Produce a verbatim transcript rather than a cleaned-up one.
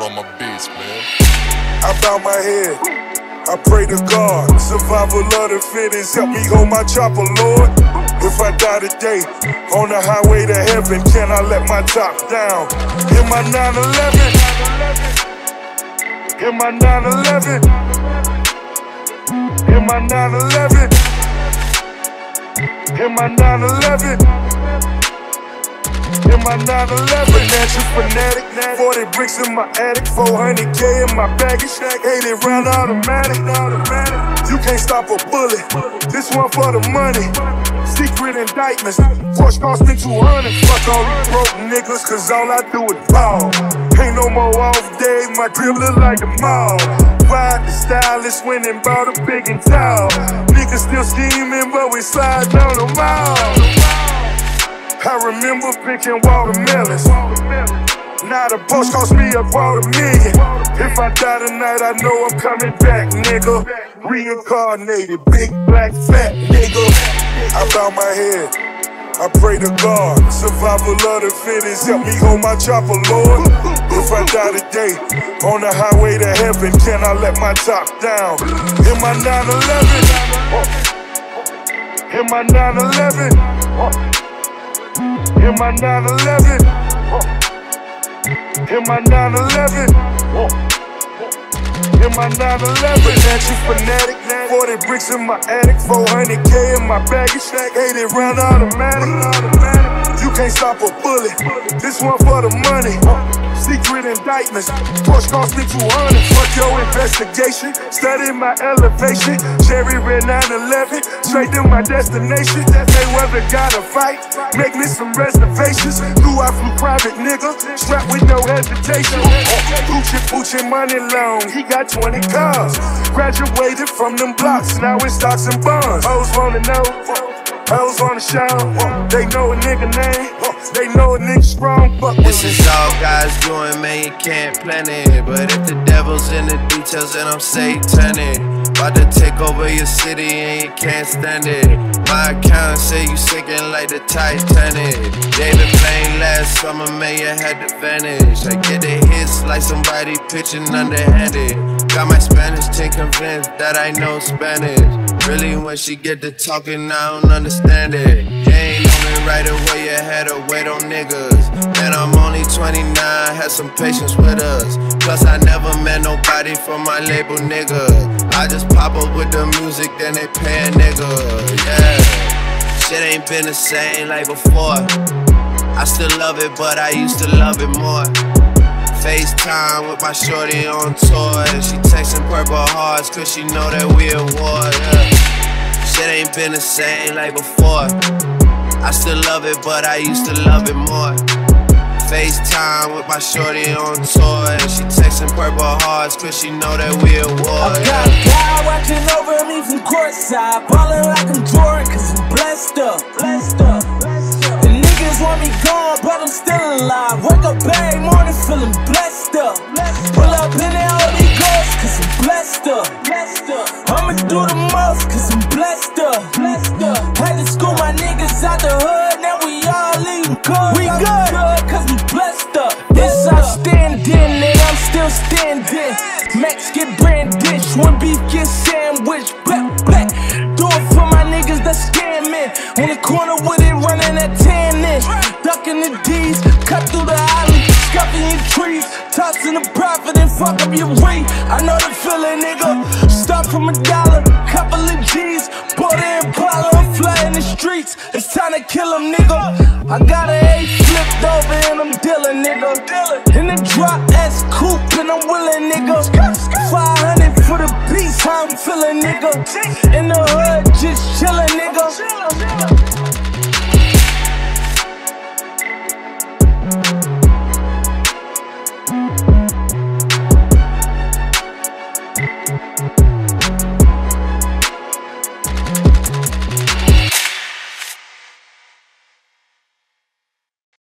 on my beats, man. I found my head, I pray to God. Survival of the fittest, help me hold my chopper, Lord. If I die today, on the highway to heaven, can I let my top down? In my nine eleven, in my nine eleven, in my nine eleven, in my nine eleven. In my nine eleven, natural fanatic, forty bricks in my attic, four hundred K in my baggage, eighty round automatic. You can't stop a bullet, this one for the money. Secret indictments, Porsche costing two hundred. Fuck all you broke niggas, cause all I do is ball. Ain't no more off days, my crib look like the mall. Ride the stylist, went and bought a big and tall. Niggas still scheming, but we slide down the mall. I remember picking watermelons. Now the post cost me a quarter million. If I die tonight, I know I'm coming back, nigga. Reincarnated, big black fat, nigga. I bow my head, I pray to God. Survival of the fittest, help me hold my chopper, Lord. If I die today, on the highway to heaven, can I let my top down? In my nine eleven, in my nine eleven. In my nine eleven, in my nine eleven, in my nine eleven. Natural fanatic, forty bricks in my attic, four hundred K in my baggage, eighty round automatic. You can't stop a bullet, this one for the money. Secret indictments, Porsche cost me two hundred. Fuck your investigation, study my elevation. Cherry red nine eleven, straight to my destination. Mayweather gotta fight, make me some reservations. Knew I flew private, nigga, strapped with no hesitation. Poochie, poochie, money loan, he got twenty cars. Graduated from them blocks, now it's stocks and bonds. Hoes wanna know, hoes wanna show. They know a nigga name, they know a nigga strong, fuck with me. This is all God's doing, man, you can't plan it. But if the devil's in the details, then I'm satanic. About to take over your city and you can't stand it. My account say you sinking like the Titanic. David Blaine last summer, man, you had to vanish. I get the hits like somebody pitching underhanded. Got my Spanish team convinced that I know Spanish. Really, when she get to talking, I don't understand it. Ain't right away, you had to wait on niggas. And I'm only twenty-nine, had some patience with us. Plus, I never met nobody from my label, nigga. I just pop up with the music, then they pay a nigga, yeah. Shit ain't been the same like before. I still love it, but I used to love it more. FaceTime with my shorty on tour, and she texting purple hearts, cause she know that we at war, yeah. Shit ain't been the same like before. I still love it, but I used to love it more. FaceTime with my shorty on tour, and she texting purple hearts, cause she know that we at war. I got God watching over me from courtside, ballin' like I'm Jordan, cause I'm blessed up. Blessed up. The niggas want me gone, but I'm still alive. Wake up every morning feeling blessed up. Pull up in the Holy Ghost, cause I'm blessed up. I'ma do the most, cause I'm blessed up. Had to school my niggas out the hood, now we all eating good. We good, cause we blessed up. This outstanding, and I'm still standing. Max get brand dish, one beef get sandwich. Black, black, do it for my niggas that scamming. On the corner with it, running at ten-ish. Ducking the D's, cut through the alley, scuffing your trees, tossing the profit and fuck up your weed. I know the feeling, nigga. Start from a dollar, couple of G's, bought an Impala, I'm flying the streets. It's time to kill him, nigga. I got an A flipped over and I'm dealing, nigga. In the drop S coupe and I'm willing, nigga. five hundred for the beast, how I'm feeling, nigga. In